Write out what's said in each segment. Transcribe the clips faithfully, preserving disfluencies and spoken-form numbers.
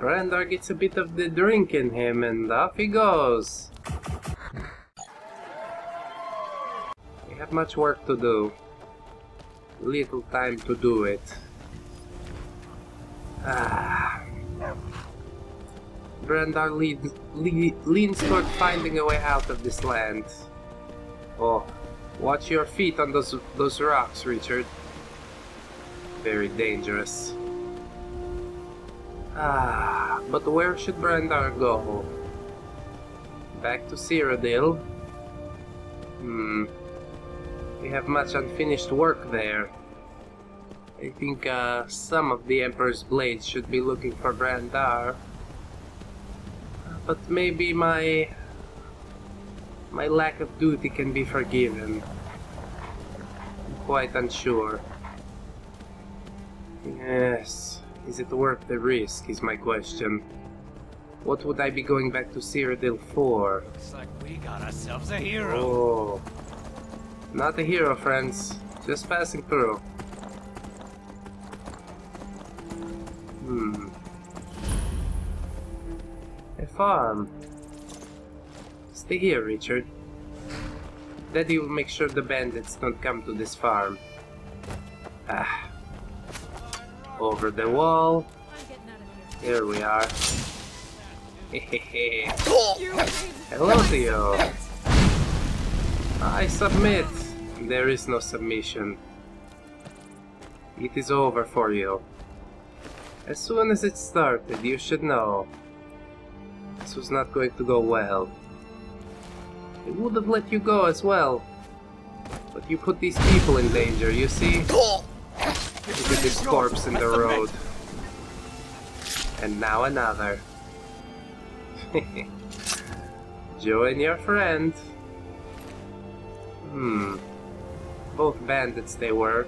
Bran'dar gets a bit of the drink in him and off he goes. We have much work to do. Little time to do it. Ah. Bran'dar leans, le leans toward finding a way out of this land. Oh, watch your feet on those, those rocks, Richard. Very dangerous. Ah, but where should Bran'dar go? Back to Cyrodiil? Hmm. We have much unfinished work there. I think uh, some of the Emperor's Blades should be looking for Bran'dar. But maybe my... my lack of duty can be forgiven. I'm quite unsure. Yes... Is it worth the risk, is my question. What would I be going back to Cyrodiil for? Looks like we got ourselves a hero! Oh. Not a hero, friends. Just passing through. Hmm. A farm. Stay here, Richard. Daddy will make sure the bandits don't come to this farm. Ah. Over the wall. Here we are. Hello to you. I submit. There is no submission. It is over for you. As soon as it started, you should know. This was not going to go well. It would have let you go as well. But you put these people in danger, you see? Look at this corpse in the road. And now another. Join your friend. Hmm. Both bandits they were.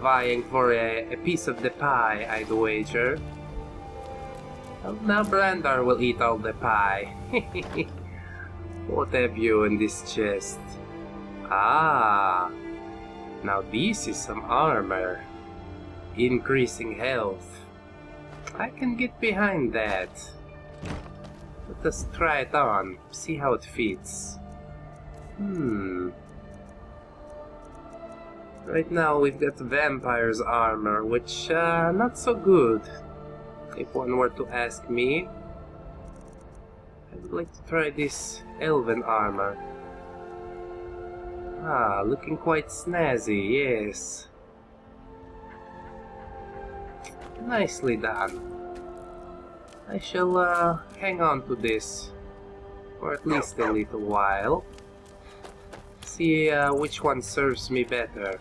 Vying for a, a piece of the pie, I'd wager. Well, now Bran'dar will eat all the pie. What have you in this chest? Ah. Now this is some armor. Increasing health. I can get behind that. Let us try it on, see how it fits. Hmm. Right now we've got vampire's armor, which uh not so good. If one were to ask me, I would like to try this elven armor. Ah, looking quite snazzy, yes. Nicely done. I shall uh, hang on to this for at least a little while. See uh, which one serves me better.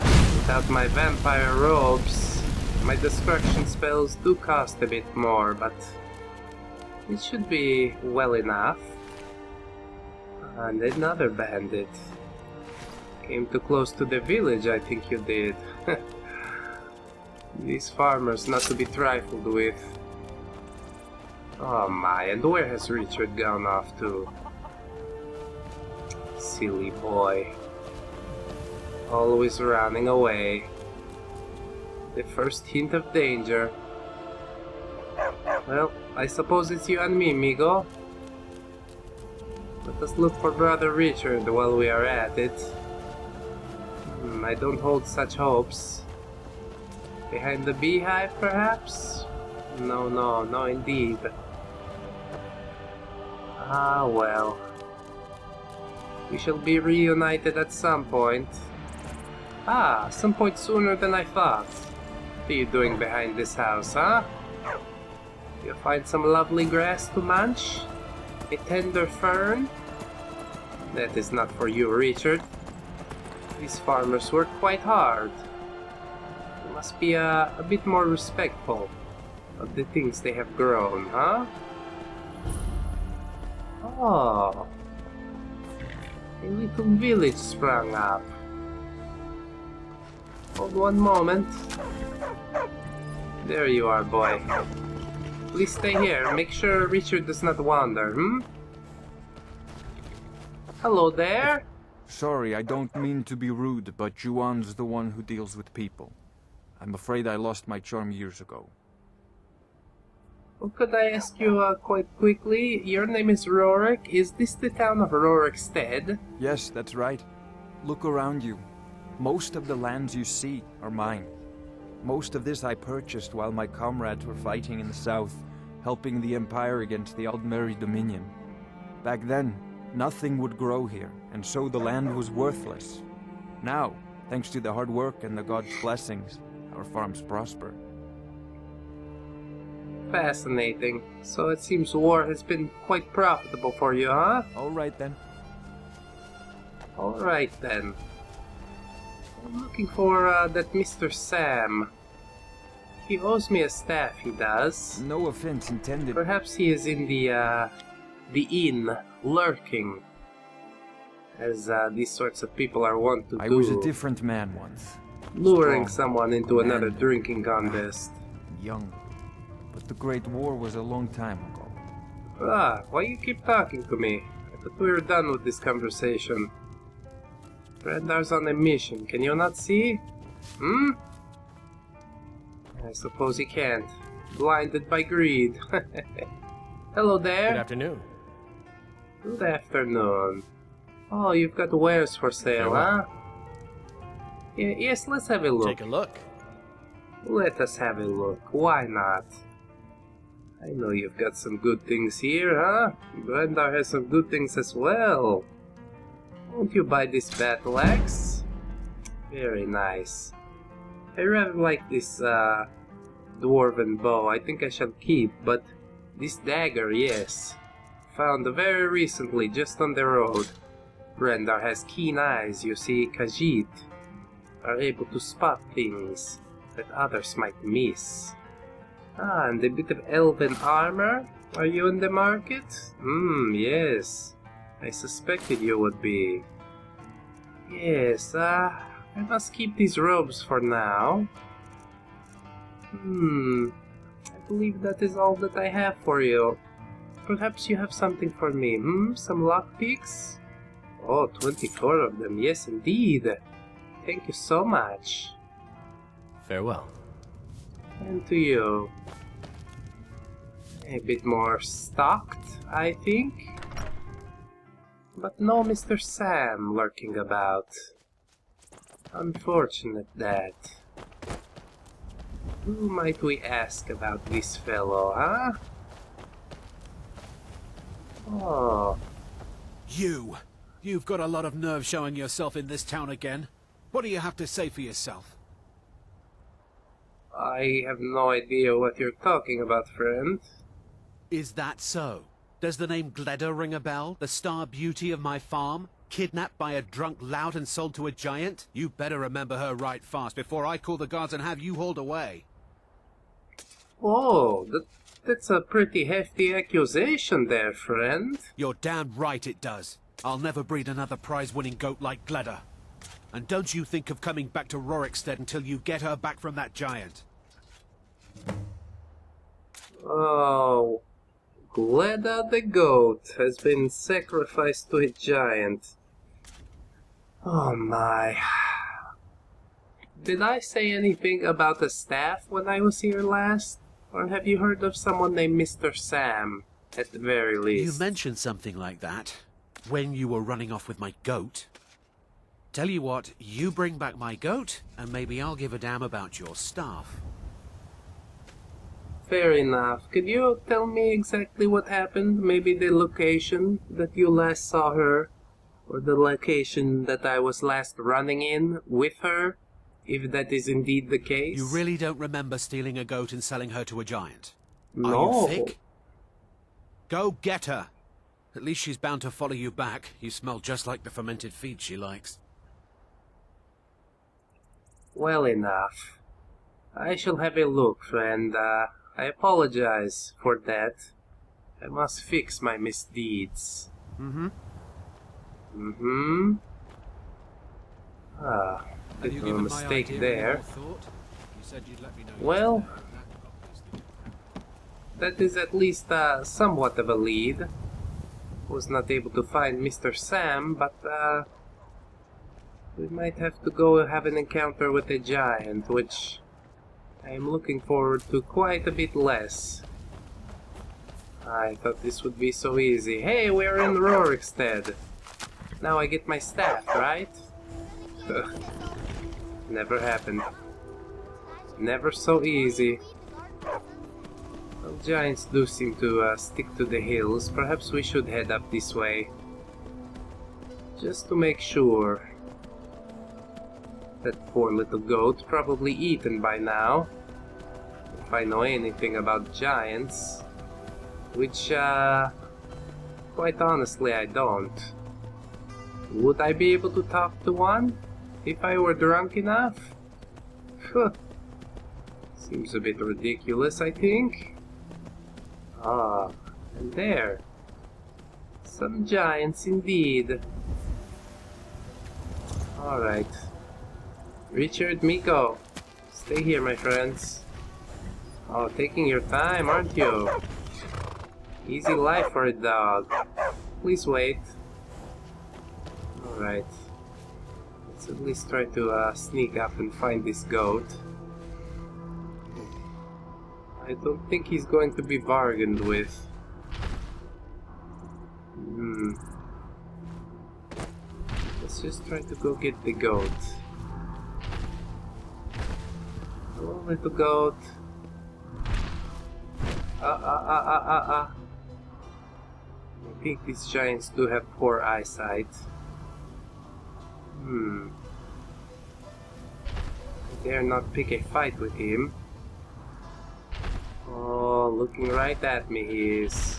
Without my vampire robes, my destruction spells do cost a bit more, but it should be well enough. And another bandit. Came too close to the village, I think you did. These farmers not to be trifled with. Oh my, and where has Richard gone off to? Silly boy. Always running away. The first hint of danger. Well, I suppose it's you and me, Meeko. Let us look for Brother Richard while we are at it. Hmm, I don't hold such hopes. Behind the beehive, perhaps? No, no, no indeed. Ah, well. We shall be reunited at some point. Ah, some point sooner than I thought. What are you doing behind this house, huh? You'll find some lovely grass to munch? A tender fern? That is not for you, Richard. These farmers work quite hard. You must be uh, a bit more respectful of the things they have grown, huh? Oh, a little village sprang up. Hold one moment. There you are, boy. Please stay here. Make sure Richard does not wander, hmm? Hello there! Sorry, I don't mean to be rude, but Juan's the one who deals with people. I'm afraid I lost my charm years ago. Could I ask you uh, quite quickly, your name is Rorik, is this the town of Rorikstead? Yes, that's right. Look around you. Most of the lands you see are mine. Most of this I purchased while my comrades were fighting in the south, helping the Empire against the Aldmeri Dominion. Back then, nothing would grow here, and so the land was worthless. Now, thanks to the hard work and the God's blessings, our farms prosper. Fascinating. So it seems war has been quite profitable for you, huh? Alright then. Alright then. I'm looking for uh, that Mister Sam. He owes me a staff, he does. No offense intended. Perhaps he is in the, uh, the inn, lurking. As uh, these sorts of people are wont to do. I was a different man once. Luring someone into another drinking contest. Young. But the Great War was a long time ago. Ah, why you keep talking to me? I thought we were done with this conversation. Bran'dar's on a mission, can you not see? Hmm? I suppose he can't. Blinded by greed. Hello there. Good afternoon. Good afternoon. Oh, you've got wares for sale, huh? Yeah, yes, let's have a look. Take a look. Let us have a look. Why not? I know you've got some good things here, huh? Bran'dar has some good things as well. Won't you buy this battle axe? Very nice. I rather like this uh, dwarven bow. I think I shall keep, but this dagger, yes. Found very recently, just on the road. Bran'dar has keen eyes, you see. Khajiit are able to spot things that others might miss. Ah, and a bit of elven armor? Are you in the market? Hmm, yes. I suspected you would be. Yes, uh, I must keep these robes for now. Hmm, I believe that is all that I have for you. Perhaps you have something for me, hmm? Some lockpicks? Oh, twenty-four of them, yes indeed. Thank you so much. Farewell. And to you. A bit more stocked, I think. But no Mister Sam lurking about. Unfortunate that. Who might we ask about this fellow, huh? Oh. You! You've got a lot of nerve showing yourself in this town again. What do you have to say for yourself? I have no idea what you're talking about, friend. Is that so? Does the name Gleda ring a bell? The star beauty of my farm? Kidnapped by a drunk lout and sold to a giant? You better remember her right fast before I call the guards and have you hauled away. Oh, that, that's a pretty hefty accusation there, friend. You're damn right it does. I'll never breed another prize-winning goat like Gleda. And don't you think of coming back to Rorikstead until you get her back from that giant. Oh, Gleda the goat has been sacrificed to a giant. Oh my. Did I say anything about the staff when I was here last? Or have you heard of someone named Mister Sam, at the very least? You mentioned something like that when you were running off with my goat. Tell you what, you bring back my goat, and maybe I'll give a damn about your staff. Fair enough. Could you tell me exactly what happened? Maybe the location that you last saw her, or the location that I was last running in with her, if that is indeed the case? You really don't remember stealing a goat and selling her to a giant? No. Are you thick? Go get her. At least she's bound to follow you back. You smell just like the fermented feed she likes. Well enough. I shall have a look, friend. Uh, I apologize for that. I must fix my misdeeds. Mm-hmm. Mm-hmm. Ah, bit of a mistake there. You said you'd let me know. Well, that is at least uh, somewhat of a lead. I was not able to find Mister Sam, but uh... we might have to go have an encounter with a giant, which I am looking forward to quite a bit less. I thought this would be so easy. Hey, we're in Rorikstead. Now I get my staff, right? Ugh. Never happened. Never so easy. Well, giants do seem to uh, stick to the hills. Perhaps we should head up this way. Just to make sure. That poor little goat, probably eaten by now. If I know anything about giants. Which, uh, quite honestly, I don't. Would I be able to talk to one? If I were drunk enough? Seems a bit ridiculous, I think. Ah, and there. Some giants, indeed. Alright. Richard, Meeko, stay here, my friends. Oh, taking your time, aren't you? Easy life for a dog. Please wait. Alright. Let's at least try to uh, sneak up and find this goat. I don't think he's going to be bargained with. Hmm. Let's just try to go get the goat. Hello, little goat. Ah, ah, ah, ah, ah, ah. I think these giants do have poor eyesight. Hmm. I dare not pick a fight with him. Oh, looking right at me he is.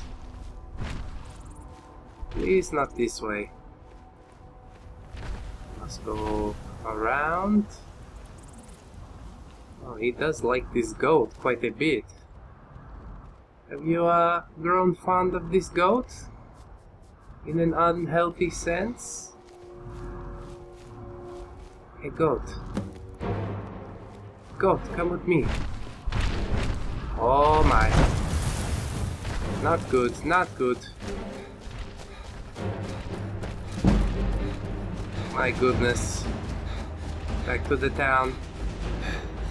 Please not this way. Let's go around. Oh, he does like this goat quite a bit. Have you uh, grown fond of this goat? In an unhealthy sense? Hey goat. Goat, come with me. Oh my. Not good, not good. My goodness. Back to the town.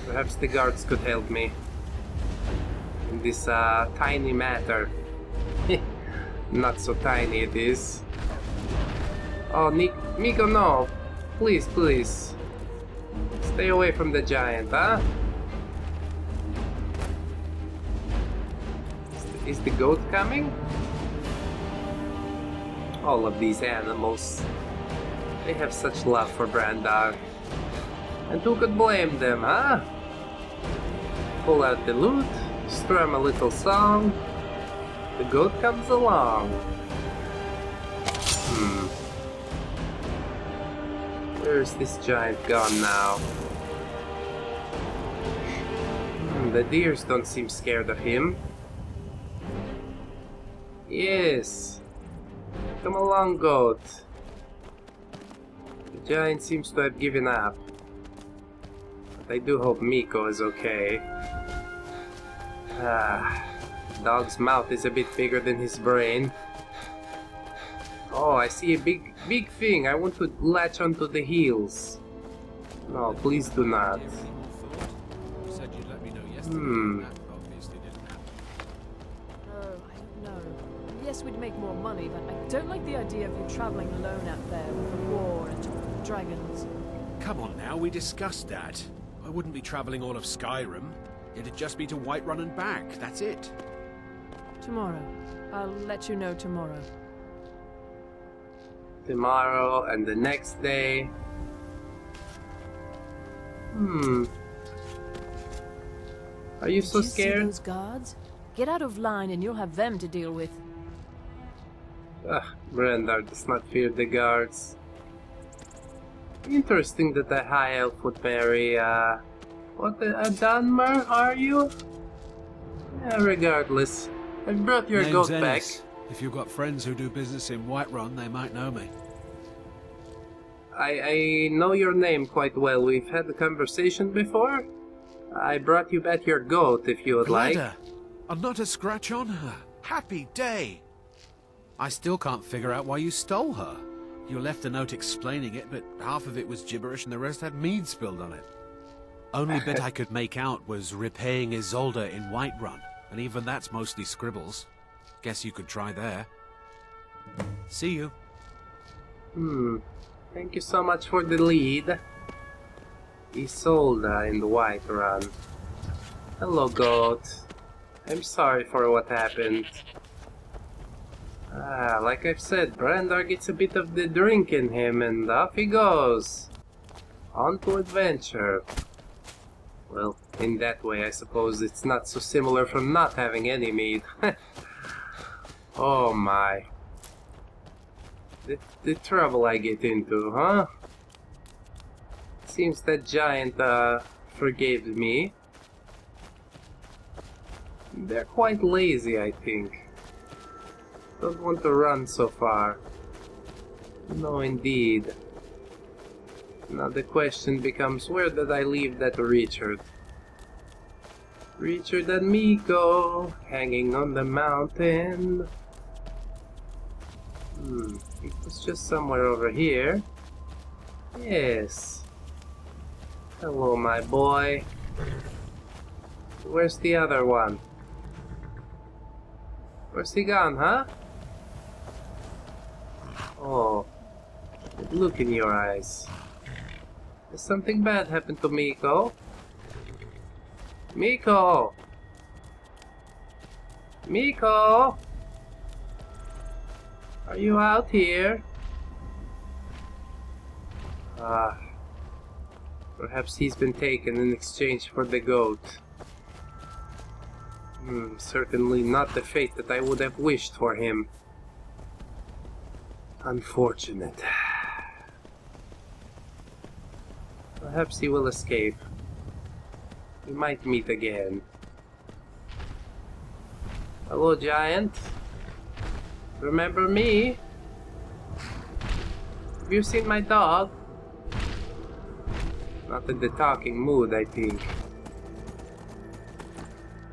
Perhaps the guards could help me. In this uh, tiny matter. Not so tiny it is. Oh, Meeko, no. Please, please. Stay away from the giant, huh? Is the goat coming? All of these animals. They have such love for Bran'dar. And who could blame them, huh? Pull out the loot. Strum a little song. The goat comes along. Hmm. Where's this giant gone now? Hmm, the deers don't seem scared of him. Yes. Come along, goat. The giant seems to have given up. But I do hope Meeko is okay. Ah, dog's mouth is a bit bigger than his brain. Oh, I see a big, big thing. I want to latch onto the heels. No, please do not. Hmm. Oh, I don't know. Yes, we'd make more money, but I don't like the idea of you traveling alone out there with the war and dragons. Come on now, we discussed that. I wouldn't be traveling all of Skyrim. It'd just be to Whiterun and back, that's it. Tomorrow. I'll let you know tomorrow. Tomorrow and the next day. Hmm. Are you so scared? You see those guards? Get out of line and you'll have them to deal with. Ugh, Bran'dar does not fear the guards. Interesting that a high elf would marry, uh... What, a Dunmer, are you? Yeah, regardless. I brought your goat back. If you've got friends who do business in Whiterun, they might know me. I, I know your name quite well. We've had a conversation before. I brought you back your goat, if you would like. I'm not a scratch on her. Happy day! I still can't figure out why you stole her. You left a note explaining it, but half of it was gibberish and the rest had mead spilled on it. Only bit I could make out was repaying Isolda in Whiterun, and even that's mostly scribbles. Guess you could try there. See you. Hmm. Thank you so much for the lead. Isolda in the Whiterun. Hello, goat. I'm sorry for what happened. Ah, like I've said, Bran'dar gets a bit of the drink in him and off he goes. On to adventure. Well, in that way I suppose it's not so similar from not having any meat. Oh my. The, the trouble I get into, huh? Seems that giant uh, forgave me. They're quite lazy, I think. Don't want to run so far. No, indeed. Now the question becomes, where did I leave that Richard? Richard and Meeko, hanging on the mountain. Hmm, it was just somewhere over here. Yes. Hello, my boy. Where's the other one? Where's he gone, huh? Oh, look in your eyes. Has something bad happened to Meeko? Meeko! Meeko! Are you out here? Ah, perhaps he's been taken in exchange for the goat. Hmm, certainly not the fate that I would have wished for him. Unfortunate. Perhaps he will escape. We might meet again. Hello, giant. Remember me? Have you seen my dog? Not in the talking mood, I think.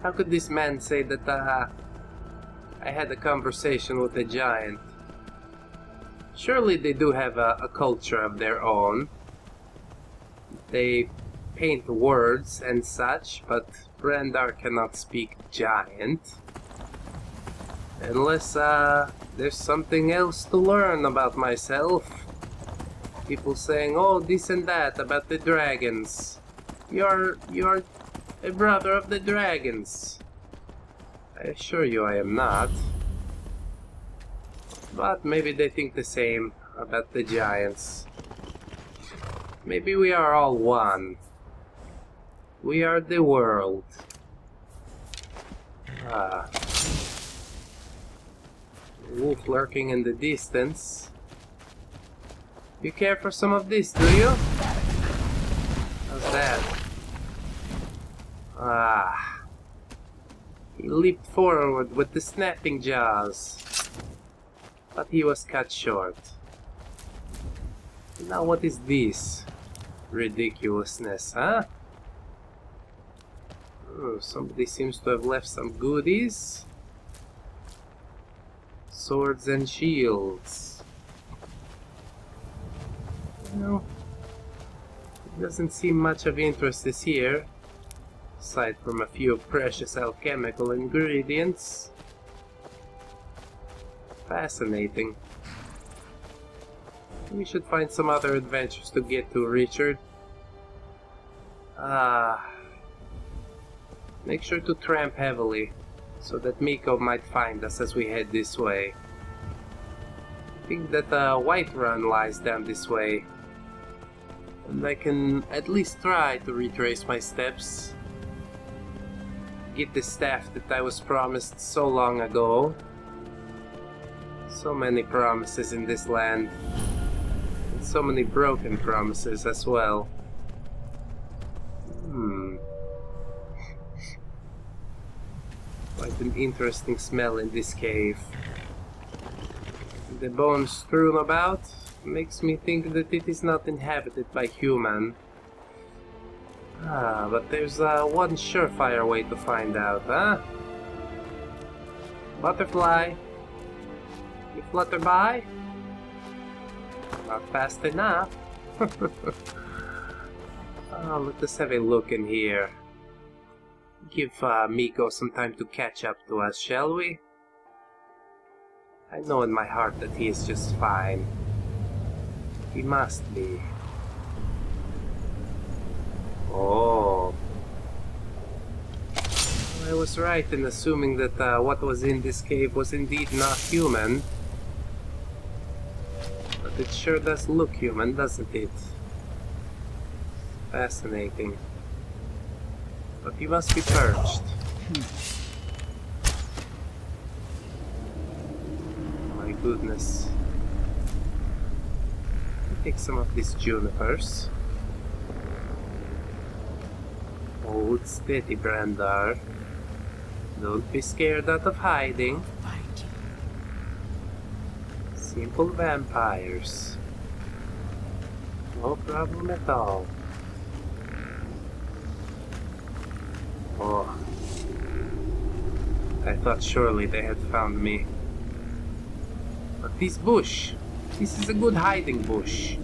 How could this man say that uh, I had a conversation with a giant? Surely they do have a, a culture of their own. They paint words and such, but Bran'dar cannot speak giant. Unless uh, there's something else to learn about myself. People saying, oh, this and that about the dragons. You're... you're... a brother of the dragons. I assure you I am not. But maybe they think the same about the giants. Maybe we are all one. We are the world. Ah. Wolf lurking in the distance. You care for some of this, do you? How's that? Ah, he leaped forward with the snapping jaws, but he was cut short. Now what is this ridiculousness, huh? Oh, somebody seems to have left some goodies. Swords and shields. Well, it doesn't seem much of interest is here. Aside from a few precious alchemical ingredients. Fascinating. We should find some other adventures to get to, Richard. Ah. Make sure to tramp heavily, so that Meeko might find us as we head this way. I think that uh, Whiterun lies down this way. And I can at least try to retrace my steps. Get the staff that I was promised so long ago. So many promises in this land. And so many broken promises as well. Hmm. Quite an interesting smell in this cave. The bones strewn about makes me think that it is not inhabited by human. Ah, but there's uh, one surefire way to find out, huh? Butterfly! You flutter by? Not fast enough. Oh, let us have a look in here. Give uh, Meeko some time to catch up to us, shall we? I know in my heart that he is just fine. He must be. Oh. I was right in assuming that uh, what was in this cave was indeed not human. But it sure does look human, doesn't it? Fascinating. But he must be purged. My goodness. I'll take some of these junipers. Hold steady, Bran'dar. Don't be scared out of hiding. Simple vampires. No problem at all. Oh. I thought surely they had found me. But this bush. This is a good hiding bush.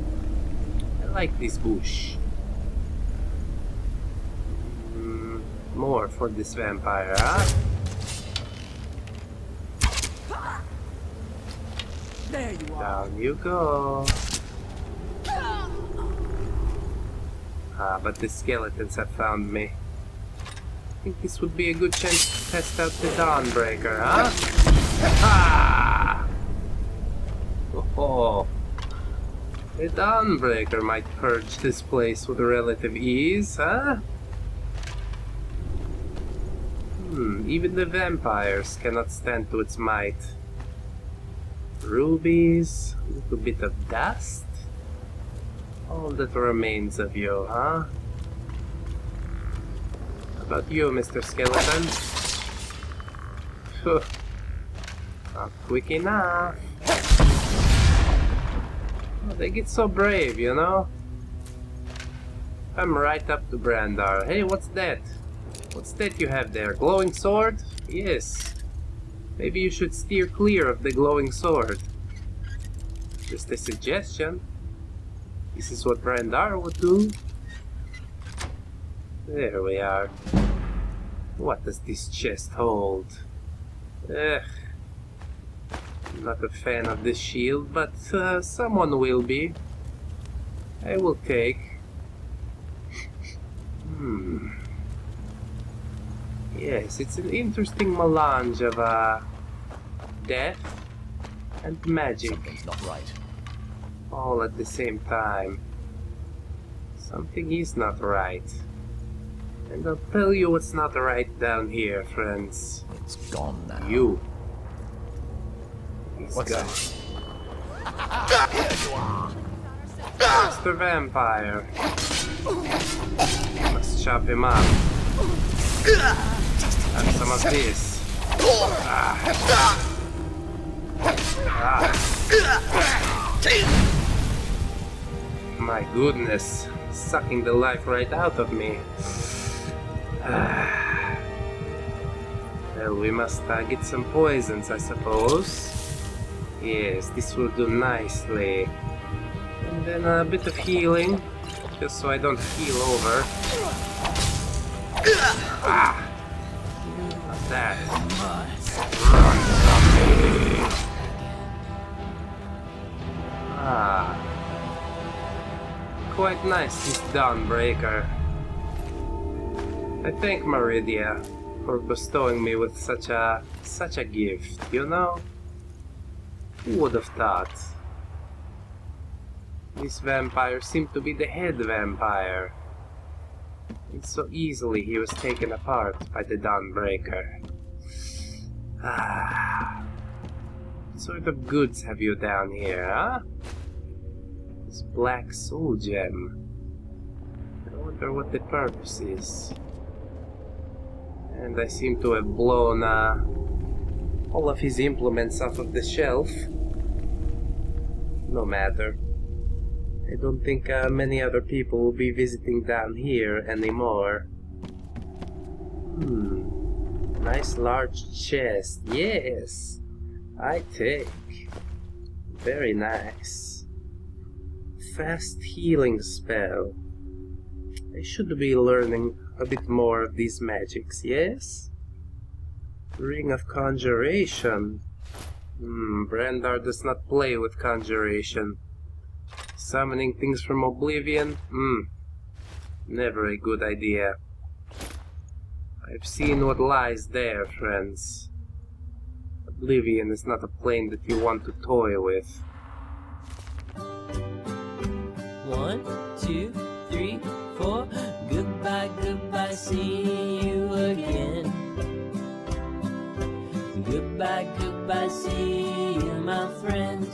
I like this bush. Mm, more for this vampire, huh? There you are. Down you go. Ah, but the skeletons have found me. I think this would be a good chance to test out the Dawnbreaker, huh? Ha! Oh, the Dawnbreaker might purge this place with relative ease, huh? Hmm, even the vampires cannot stand to its might. Rubies, a little bit of dust. All that remains of you, huh? About you, Mister Skeleton. Not quick enough. Oh, they get so brave, you know? I'm right up to Bran'dar. Hey, what's that? What's that you have there? Glowing sword? Yes. Maybe you should steer clear of the glowing sword. Just a suggestion. This is what Bran'dar would do. There we are. What does this chest hold? Ugh. I'm not a fan of this shield, but uh, someone will be. I will take. Hmm. Yes, it's an interesting melange of uh, death and magic. Something's not right. All at the same time. Something is not right. And I'll tell you what's not right down here, friends. It's gone now. You. He's what's gone. That? Here you are. Mister Vampire. I must chop him up. Have some of this. Ah. Ah. My goodness. Sucking the life right out of me. Well, we must uh, get some poisons, I suppose. Yes, this will do nicely. And then a bit of healing, just so I don't heal over. Ah! Not that. Run from me! Ah. Quite nice, this Dawnbreaker. I thank Meridia for bestowing me with such a such a gift, you know? Who would have thought? This vampire seemed to be the head vampire. And so easily he was taken apart by the Dawnbreaker. Ah. What sort of goods have you down here, huh? This black soul gem. I wonder what the purpose is. And I seem to have blown uh, all of his implements off of the shelf. No matter. I don't think uh, many other people will be visiting down here anymore. Hmm. Nice large chest. Yes! I take. Very nice. Fast healing spell. I should be learning a bit more of these magics, yes? Ring of Conjuration. Hmm, Bran'dar does not play with conjuration. Summoning things from Oblivion? Hmm. Never a good idea. I've seen what lies there, friends. Oblivion is not a plane that you want to toy with. One, two, three, four. Goodbye, goodbye, see you again. Goodbye, goodbye, see you, my friend.